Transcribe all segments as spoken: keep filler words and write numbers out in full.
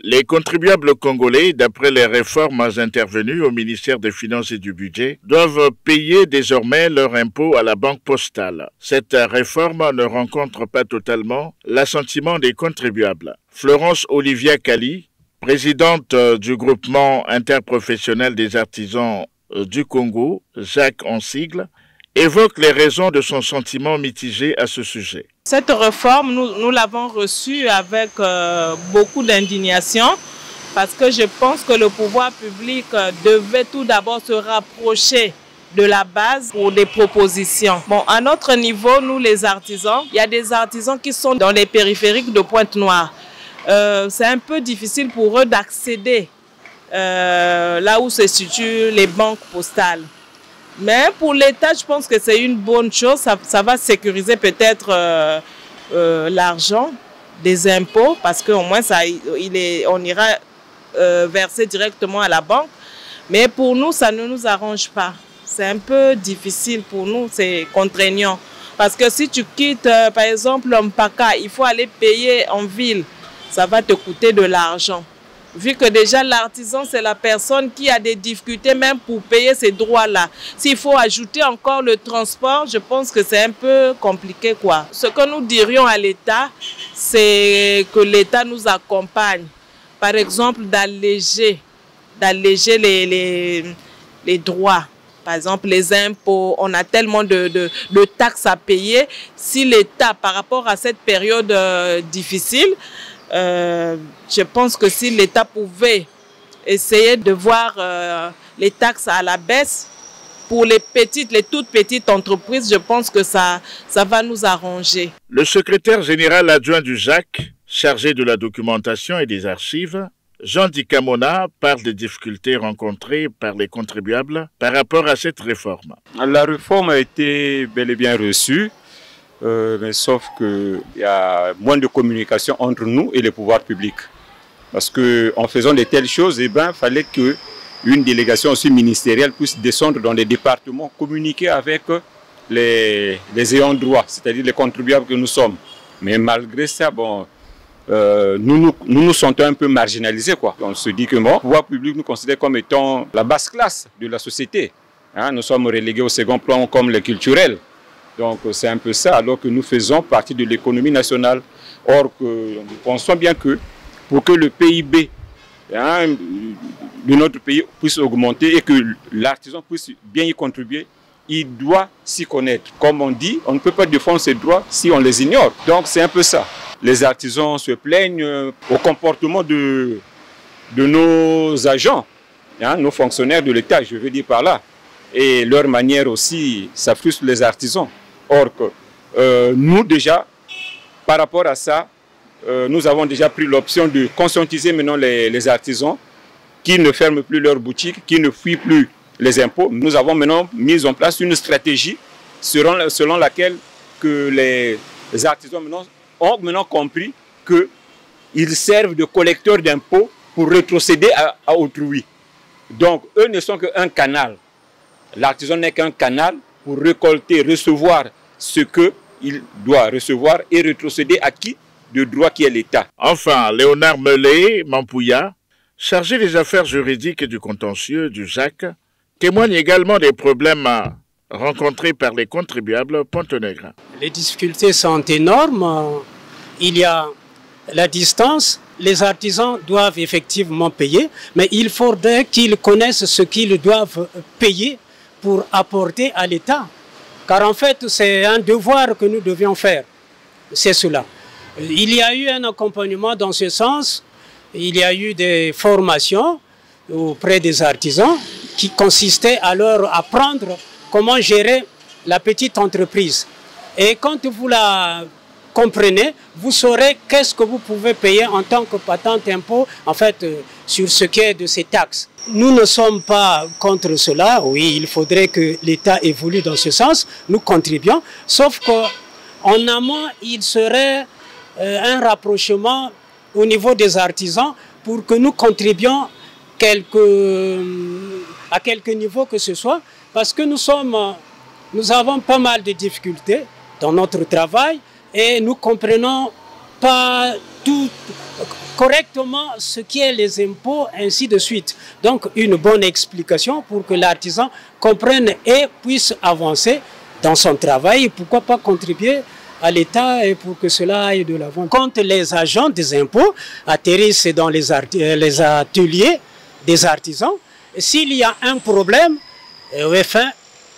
Les contribuables congolais, d'après les réformes intervenues au ministère des Finances et du Budget, doivent payer désormais leur impôt à la banque postale. Cette réforme ne rencontre pas totalement l'assentiment des contribuables. Florence Olivia Kali, présidente du Groupement Interprofessionnel des Artisans du Congo, Jacques Ansigle, évoque les raisons de son sentiment mitigé à ce sujet. Cette réforme, nous, nous l'avons reçue avec euh, beaucoup d'indignation parce que je pense que le pouvoir public euh, devait tout d'abord se rapprocher de la base pour des propositions. Bon, à notre niveau, nous les artisans, il y a des artisans qui sont dans les périphériques de Pointe-Noire. Euh, C'est un peu difficile pour eux d'accéder euh, là où se situent les banques postales. Mais pour l'État, je pense que c'est une bonne chose. Ça, ça va sécuriser peut-être euh, euh, l'argent des impôts parce qu'au moins, ça, il est, on ira euh, verser directement à la banque. Mais pour nous, ça ne nous arrange pas. C'est un peu difficile pour nous, c'est contraignant. Parce que si tu quittes, euh, par exemple, Mpaka, il faut aller payer en ville. Ça va te coûter de l'argent. Vu que déjà l'artisan, c'est la personne qui a des difficultés même pour payer ces droits-là. S'il faut ajouter encore le transport, je pense que c'est un peu compliqué, quoi. Ce que nous dirions à l'État, c'est que l'État nous accompagne. Par exemple, d'alléger, d'alléger les, les, les droits. Par exemple, les impôts, on a tellement de, de, de taxes à payer. Si l'État, par rapport à cette période euh, difficile, Euh, je pense que si l'État pouvait essayer de voir euh, les taxes à la baisse pour les petites, les toutes petites entreprises, je pense que ça, ça va nous arranger. Le secrétaire général adjoint du J A C, chargé de la documentation et des archives, Jean Di Camona, parle des difficultés rencontrées par les contribuables par rapport à cette réforme. La réforme a été bel et bien reçue. Euh, mais sauf qu'il y a moins de communication entre nous et les pouvoirs publics. Parce qu'en faisant de telles choses, eh ben, fallait qu'une délégation aussi ministérielle puisse descendre dans les départements, communiquer avec les, les ayants droit, c'est-à-dire les contribuables que nous sommes. Mais malgré ça, bon, euh, nous, nous, nous nous sentons un peu marginalisés, quoi. On se dit que bon, le pouvoir public nous considère comme étant la basse classe de la société. Hein, nous sommes relégués au second plan comme les culturels. Donc c'est un peu ça, alors que nous faisons partie de l'économie nationale. Or, que, nous pensons bien que pour que le P I B hein, de notre pays puisse augmenter et que l'artisan puisse bien y contribuer, il doit s'y connaître. Comme on dit, on ne peut pas défendre ses droits si on les ignore. Donc c'est un peu ça. Les artisans se plaignent au comportement de, de nos agents, hein, nos fonctionnaires de l'État, je veux dire par là. Et leur manière aussi, ça frustre les artisans. Or, que, euh, nous déjà, par rapport à ça, euh, nous avons déjà pris l'option de conscientiser maintenant les, les artisans qui ne ferment plus leurs boutiques, qui ne fuient plus les impôts. Nous avons maintenant mis en place une stratégie selon, selon laquelle que les, les artisans maintenant, ont maintenant compris qu'ils servent de collecteurs d'impôts pour rétrocéder à, à autrui. Donc, eux ne sont qu'un canal. L'artisan n'est qu'un canal pour récolter, recevoir ce qu'il doit recevoir et rétrocéder à qui de droit qui est l'État. Enfin, Léonard Meulé Mampouya, chargé des affaires juridiques et du contentieux du J A C, témoigne également des problèmes rencontrés par les contribuables pontonègres. Les difficultés sont énormes. Il y a la distance. Les artisans doivent effectivement payer, mais il faudrait qu'ils connaissent ce qu'ils doivent payer pour apporter à l'État. Car en fait, c'est un devoir que nous devions faire. C'est cela. Il y a eu un accompagnement dans ce sens. Il y a eu des formations auprès des artisans qui consistaient à leur apprendre comment gérer la petite entreprise. Et quand vous la comprenez, vous saurez qu'est-ce que vous pouvez payer en tant que patente impôt, en fait, sur ce qui est de ces taxes. Nous ne sommes pas contre cela. Oui, il faudrait que l'État évolue dans ce sens. Nous contribuons. Sauf qu'en amont, il serait un rapprochement au niveau des artisans pour que nous contribuions quelque, à quelque niveau que ce soit. Parce que nous, sommes, nous avons pas mal de difficultés dans notre travail. Et nous ne comprenons pas tout, correctement ce qu'est les impôts, ainsi de suite. Donc une bonne explication pour que l'artisan comprenne et puisse avancer dans son travail, et pourquoi pas contribuer à l'État et pour que cela aille de l'avant. Quand les agents des impôts atterrissent dans les, art les ateliers des artisans, s'il y a un problème, euh, enfin,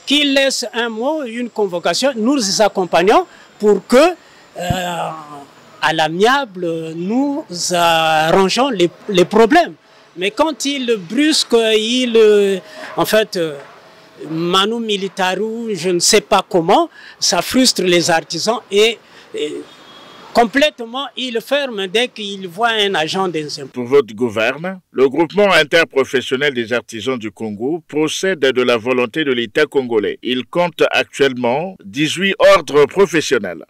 qu'ils laissent un mot, une convocation, nous les accompagnons pour que, euh, à l'amiable, nous arrangeons les, les problèmes. Mais quand ils brusquent, ils, euh, en fait, euh, Manu Militaru, je ne sais pas comment, ça frustre les artisans et, et complètement ils ferment dès qu'ils voient un agent des impôts. Pour votre gouverne, le Groupement Interprofessionnel des Artisans du Congo procède de la volonté de l'État congolais. Il compte actuellement dix-huit ordres professionnels.